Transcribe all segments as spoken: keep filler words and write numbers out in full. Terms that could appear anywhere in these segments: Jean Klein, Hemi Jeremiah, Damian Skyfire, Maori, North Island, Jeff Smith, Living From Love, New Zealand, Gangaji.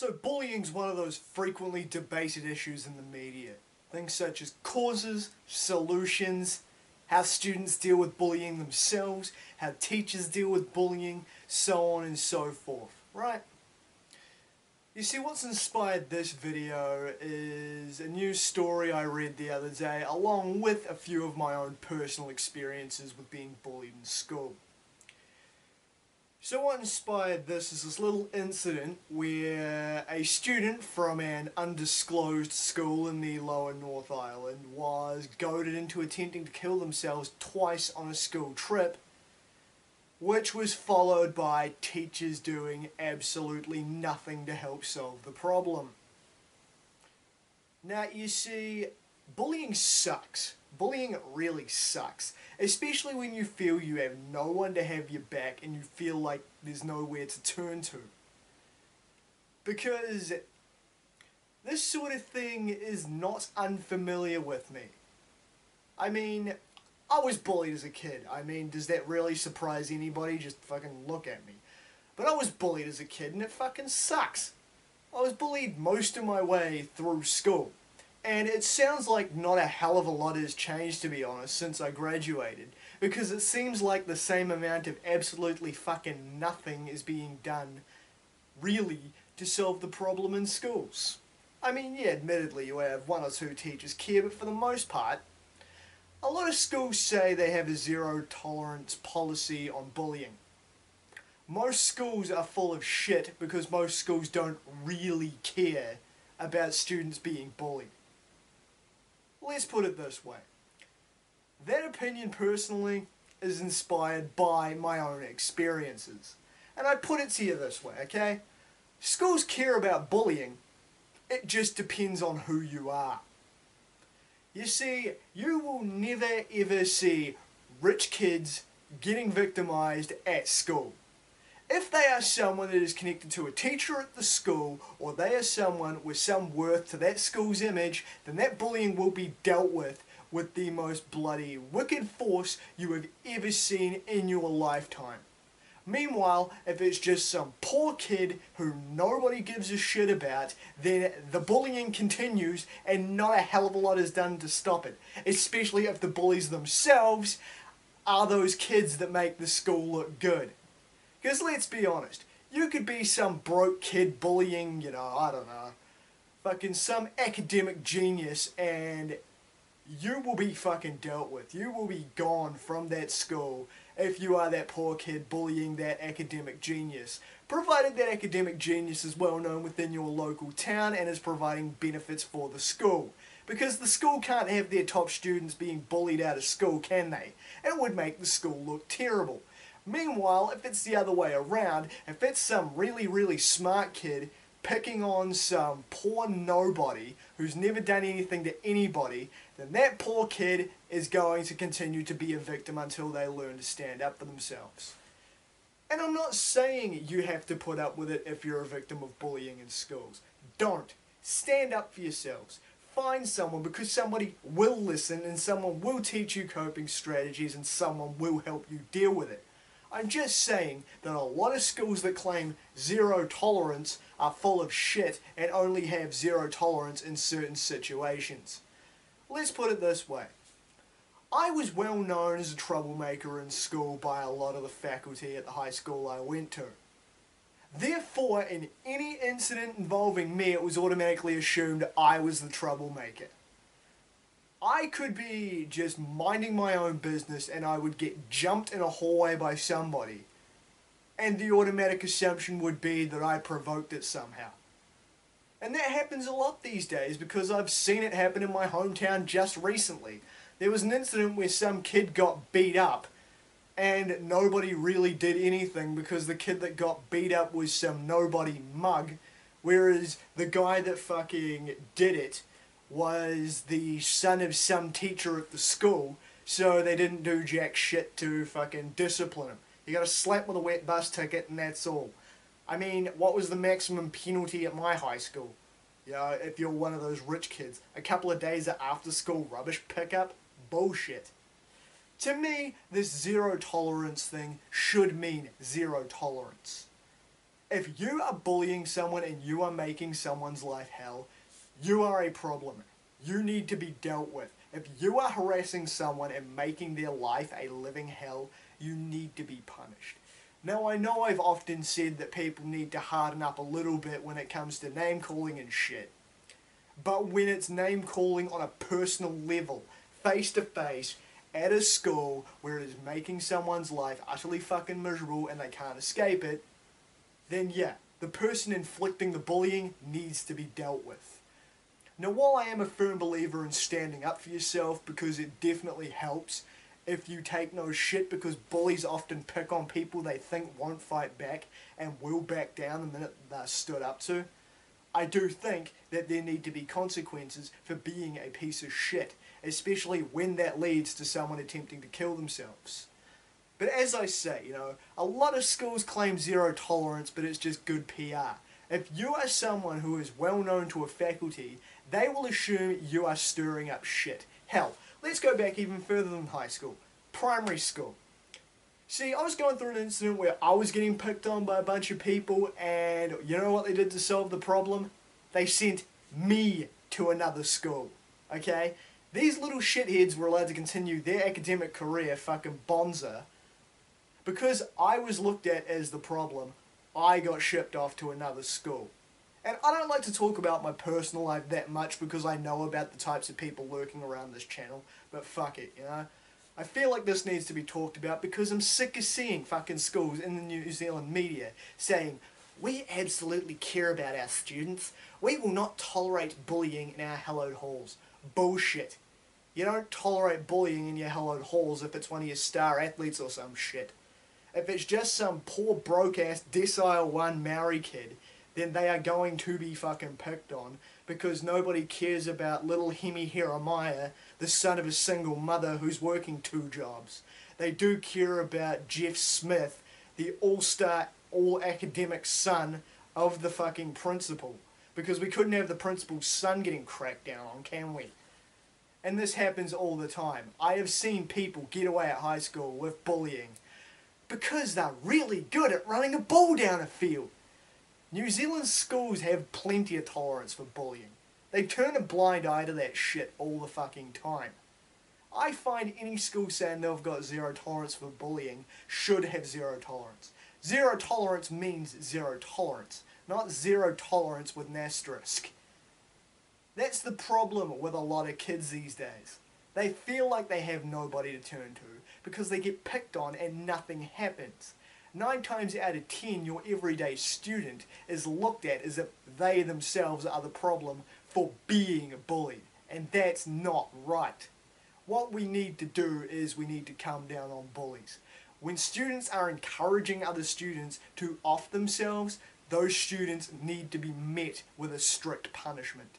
So bullying's one of those frequently debated issues in the media. Things such as causes, solutions, how students deal with bullying themselves, how teachers deal with bullying, so on and so forth, right? You see, what's inspired this video is a news story I read the other day, along with a few of my own personal experiences with being bullied in school. So what inspired this is this little incident where a student from an undisclosed school in the lower North Island was goaded into attempting to kill themselves twice on a school trip, which was followed by teachers doing absolutely nothing to help solve the problem. Now, you see, bullying sucks. Bullying really sucks, especially when you feel you have no one to have your back and you feel like there's nowhere to turn to. Because this sort of thing is not unfamiliar with me. I mean, I was bullied as a kid. I mean, does that really surprise anybody? Just fucking look at me. But I was bullied as a kid and it fucking sucks. I was bullied most of my way through school. And it sounds like not a hell of a lot has changed, to be honest, since I graduated, because it seems like the same amount of absolutely fucking nothing is being done, really, to solve the problem in schools. I mean, yeah, admittedly you have one or two teachers care, but for the most part, a lot of schools say they have a zero tolerance policy on bullying. Most schools are full of shit because most schools don't really care about students being bullied. Let's put it this way. That opinion, personally, is inspired by my own experiences. And I put it to you this way, okay? Schools care about bullying. It just depends on who you are. You see, you will never ever see rich kids getting victimized at school. If they are someone that is connected to a teacher at the school, or they are someone with some worth to that school's image, then that bullying will be dealt with with the most bloody, wicked force you have ever seen in your lifetime. Meanwhile, if it's just some poor kid who nobody gives a shit about, then the bullying continues and not a hell of a lot is done to stop it, especially if the bullies themselves are those kids that make the school look good. Because let's be honest, you could be some broke kid bullying, you know, I don't know, fucking some academic genius, and you will be fucking dealt with. You will be gone from that school if you are that poor kid bullying that academic genius. Provided that academic genius is well known within your local town and is providing benefits for the school. Because the school can't have their top students being bullied out of school, can they? It would make the school look terrible. Meanwhile, if it's the other way around, if it's some really, really smart kid picking on some poor nobody who's never done anything to anybody, then that poor kid is going to continue to be a victim until they learn to stand up for themselves. And I'm not saying you have to put up with it if you're a victim of bullying in schools. Don't. Stand up for yourselves. Find someone, because somebody will listen and someone will teach you coping strategies and someone will help you deal with it. I'm just saying that a lot of schools that claim zero tolerance are full of shit and only have zero tolerance in certain situations. Let's put it this way. I was well known as a troublemaker in school by a lot of the faculty at the high school I went to. Therefore, in any incident involving me, it was automatically assumed I was the troublemaker. I could be just minding my own business and I would get jumped in a hallway by somebody, and the automatic assumption would be that I provoked it somehow. And that happens a lot these days because I've seen it happen in my hometown just recently. There was an incident where some kid got beat up and nobody really did anything because the kid that got beat up was some nobody mug, whereas the guy that fucking did it was the son of some teacher at the school, so they didn't do jack shit to fucking discipline him. He got a slap with a wet bus ticket and that's all. I mean, what was the maximum penalty at my high school? You know, if you're one of those rich kids, a couple of days of after school rubbish pickup? Bullshit. To me, this zero tolerance thing should mean zero tolerance. If you are bullying someone and you are making someone's life hell, you are a problem. You need to be dealt with. If you are harassing someone and making their life a living hell, you need to be punished. Now, I know I've often said that people need to harden up a little bit when it comes to name-calling and shit. But when it's name-calling on a personal level, face-to-face, at a school where it is making someone's life utterly fucking miserable and they can't escape it, then yeah, the person inflicting the bullying needs to be dealt with. Now, while I am a firm believer in standing up for yourself because it definitely helps, if you take no shit, because bullies often pick on people they think won't fight back and will back down the minute they're stood up to, I do think that there need to be consequences for being a piece of shit, especially when that leads to someone attempting to kill themselves. But as I say, you know, a lot of schools claim zero tolerance, but it's just good P R. If you are someone who is well known to a faculty, they will assume you are stirring up shit. Hell, let's go back even further than high school. Primary school. See, I was going through an incident where I was getting picked on by a bunch of people, and you know what they did to solve the problem? They sent me to another school. Okay? These little shitheads were allowed to continue their academic career, fucking bonza. Because I was looked at as the problem, I got shipped off to another school. And I don't like to talk about my personal life that much because I know about the types of people lurking around this channel, but fuck it, you know? I feel like this needs to be talked about because I'm sick of seeing fucking schools in the New Zealand media saying, "We absolutely care about our students. We will not tolerate bullying in our hallowed halls." Bullshit. You don't tolerate bullying in your hallowed halls if it's one of your star athletes or some shit. If it's just some poor broke-ass decile one Maori kid, then they are going to be fucking picked on because nobody cares about little Hemi Jeremiah, the son of a single mother who's working two jobs. They do care about Jeff Smith, the all-star, all-academic son of the fucking principal, because we couldn't have the principal's son getting cracked down on, can we? And this happens all the time. I have seen people get away at high school with bullying because they're really good at running a ball down a field. New Zealand schools have plenty of tolerance for bullying. They turn a blind eye to that shit all the fucking time. I find any school saying they've got zero tolerance for bullying should have zero tolerance. Zero tolerance means zero tolerance, not zero tolerance with an asterisk. That's the problem with a lot of kids these days. They feel like they have nobody to turn to because they get picked on and nothing happens. Nine times out of ten, your everyday student is looked at as if they themselves are the problem for being bullied. And that's not right. What we need to do is we need to calm down on bullies. When students are encouraging other students to off themselves, those students need to be met with a strict punishment.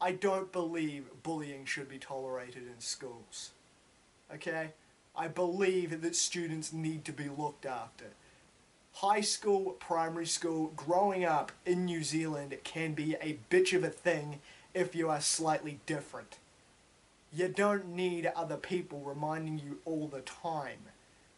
I don't believe bullying should be tolerated in schools. Okay? I believe that students need to be looked after. High school, primary school, growing up in New Zealand can be a bitch of a thing if you are slightly different. You don't need other people reminding you all the time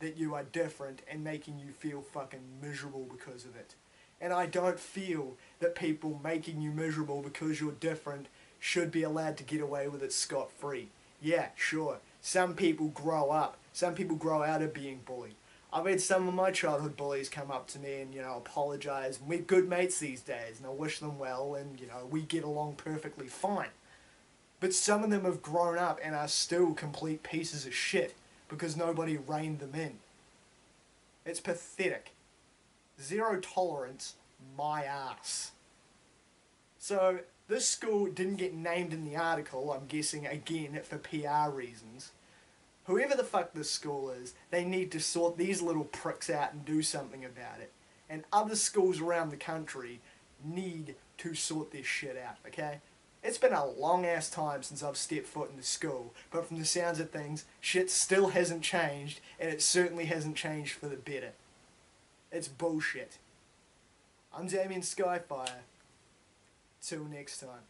that you are different and making you feel fucking miserable because of it. And I don't feel that people making you miserable because you're different should be allowed to get away with it scot-free. Yeah, sure. Some people grow up. Some people grow out of being bullied. I've had some of my childhood bullies come up to me and, you know, apologise. We're good mates these days and I wish them well and, you know, we get along perfectly fine. But some of them have grown up and are still complete pieces of shit because nobody reined them in. It's pathetic. Zero tolerance, my ass. So, this school didn't get named in the article, I'm guessing, again, for P R reasons. Whoever the fuck this school is, they need to sort these little pricks out and do something about it. And other schools around the country need to sort this shit out, okay? It's been a long ass time since I've stepped foot into school, but from the sounds of things, shit still hasn't changed, and it certainly hasn't changed for the better. It's bullshit. I'm Damian Skyfire. Till next time.